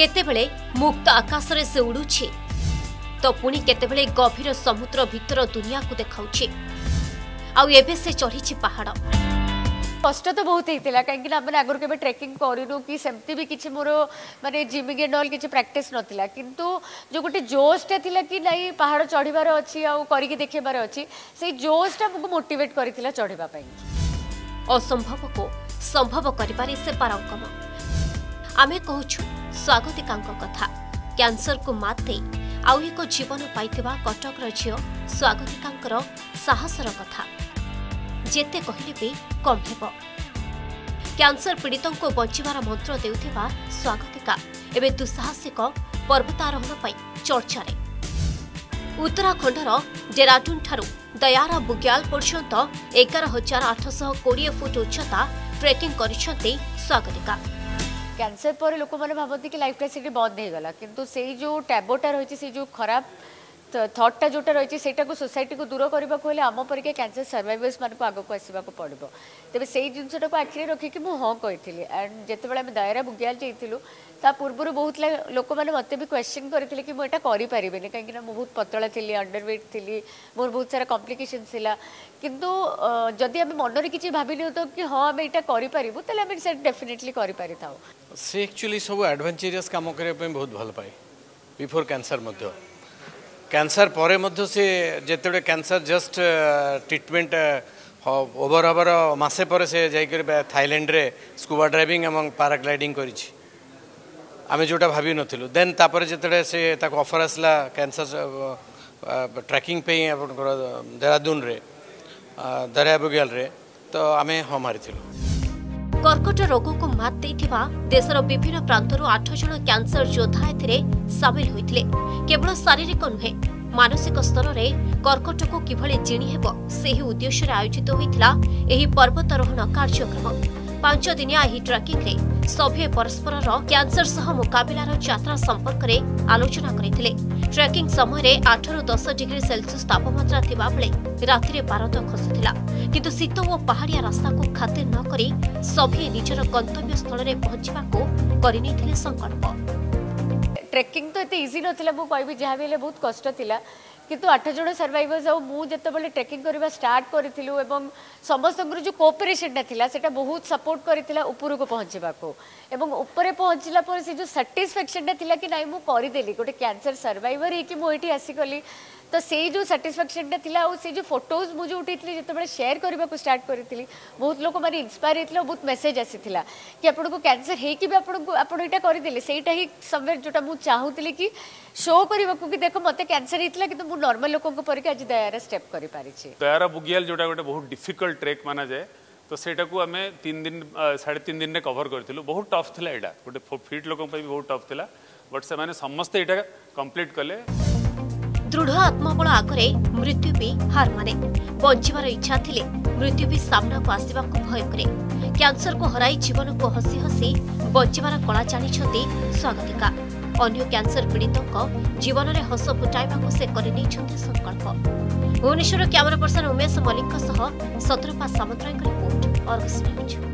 केतेबेले मुक्त आकाश में से उड़ुछे तो पुणी केतेबेले गभीर समुद्र भीतर दुनिया को देखाउछे आ एबे से चढ़ीछे पहाड़। कष्ट तो बहुत होता कहीं आम आगर के ट्रेकिंग करूँ कि सेमती भी किसी मोर मानते जिमिंग एंड ऑल किसी प्रैक्टिस नाला किंतु जो गोटे जोशटा था कि नहीं पहाड़ चढ़बार अच्छी आरिकी देखार अच्छी से जोशटा मुझे मोटिवेट कर चढ़ापी असंभव को संभव करें से पारंगम। आमे कहूँ स्वागतिका कथा कैंसर को मात दे आउ एक जीवन पाई कटक झी स्वागतिका साहसर कथा जेते कहले भी कम हो। कैंसर पीड़ितों को बचार मंत्र देउथिबा स्वागतिका एवं दुस्साहसिक पर्वतारोहण चर्चा उत्तराखंडर डेराडून ठारू दयारा बुग्याल पर्यंत 11,820 फुट उच्चता ट्रेकिंग करिसेंती स्वागतिका। कैंसर पर लोक मैंने भावती कि लाइफ टाइम बंद होगा किंतु से जो टैबोटा रही से जो खराब थट्टा जोटा रही है सोसाइटी को दूर करने को आम पर कैंसर सर्वाइवर्स मानक आगक आसवाक पड़ो तेज से जिनटा आखिरी रखिकी मुझे हाँ कही एंड जितेबाला आम दायरा बुग्याल जाइलु ता पूर्व बहुत लोक मैंने मत भी क्वेश्चन करते कि मुझे करें कहीं बहुत पतला थी अंडरवेट थी मोर बहुत सारा कॉम्प्लिकेशन थिला किंतु जदि आम मनरे किसी भावनी तो कि हाँ आम यहाँ करें डेफिनेटली करें। सब एडवेंचरियस काम करने बहुत भल पाए बिफोर कैंसर कैंसर परे मध्य से जिते कैंसर जस्ट ट्रीटमेंट ओवर हबार मसे पर से जाकर थाईलैंड रे स्कूबा ड्राइविंग एवं पैराग्लाइडिंग करें जोटा भावी नथिलु देन तापर जिते से ऑफर आसला कैंसर ट्रैकिंग पे आप देहरादून रे दरिया बुग्याल रे तो आम हाँ मारिथिलु। कर्कट रोग को मात देथिबा देशर विभिन्न प्रांतरू 8 जन कैंसर योद्धा एथिरे सामिल होइथिले। केवल शारीरिक नुहे मानसिक स्तर में कर्कट को किभली जिणी हेबो सेही उद्देश्य रे आयोजित होइथिला एही पर्वतारोहण कार्यक्रम। 5 दिनिया एही ट्रैकिंग रे सभे परस्परर कैंसर सह मुकाबिलार यात्रा संपर्क में आलोचना करिथिले। ट्रेकिंग समय 8 ରୁ 10 डिग्री सेल्सियस तापमात्रा थिबा बेले रातिरे पारद खसुथिला किंतु शीत और पहाड़िया रास्ता को खातिर न करी सभी निजर गंतव्य स्थल में पहुंचाको करिनेथिले संकल्प। ट्रेकिंग तो एते इजी नथिला मु कहबी जहा बेले बहुत कष्ट थिला किंतु 8 जन सर्वाइवर्स आउ मु जते बेले ट्रेकिंग करबा स्टार्ट करथिलु एवं समस्त जो कोऑपरेशन थिला सेटा बहुत सपोर्ट करथिला ऊपर को पहुंचबा को एवं ऊपर पहुंचला पर से जो सैटिस्फैक्शन थिला कि नाइ मु करि देली गोटे कैंसर सर्वाइवर हे कि मु एठी आसी गली तो से जो सैटिस्फैक्शन थिला और से जो फोटोज मुझे उठेली जिते शेयर करने को स्टार्ट करी बहुत लोग मैंने इंस्पायर होता बहुत मेसेज आसी कि आपको कैंसर होटा करदे से समवेयर जोटा मुझे चाहूली कि शो करने को देख मत कैंसर होता कि मुझे नॉर्मल लोकों पर आज दयारा स्टेप करें। दयारा बुग्याल जोटा गोटे बहुत डिफिकल्ट ट्रेक माना जाए तो सेटा को आम 3 दिन 3.5 दिन में कवर करूँ बहुत टफ था यहाँ गोटे फिट लोक बहुत टफ था बट से समस्ते यहाँ कम्प्लीट कले। दृढ़ आत्मबल आगे मृत्यु भी हार माने बचार इच्छा थिले मृत्यु भी सामना को आसवा भय करे। कैंसर को हराई जीवन को हसी हसी बचार कला जानी स्वागतिका अन्य कैंसर पीड़ितों जीवन में हस फुटाइबा से करें संकल्प। भुवनेश्वर कैमरा पर्सन उमेश मल्लिक सह शत्रुपा सामंतराय रिपोर्ट।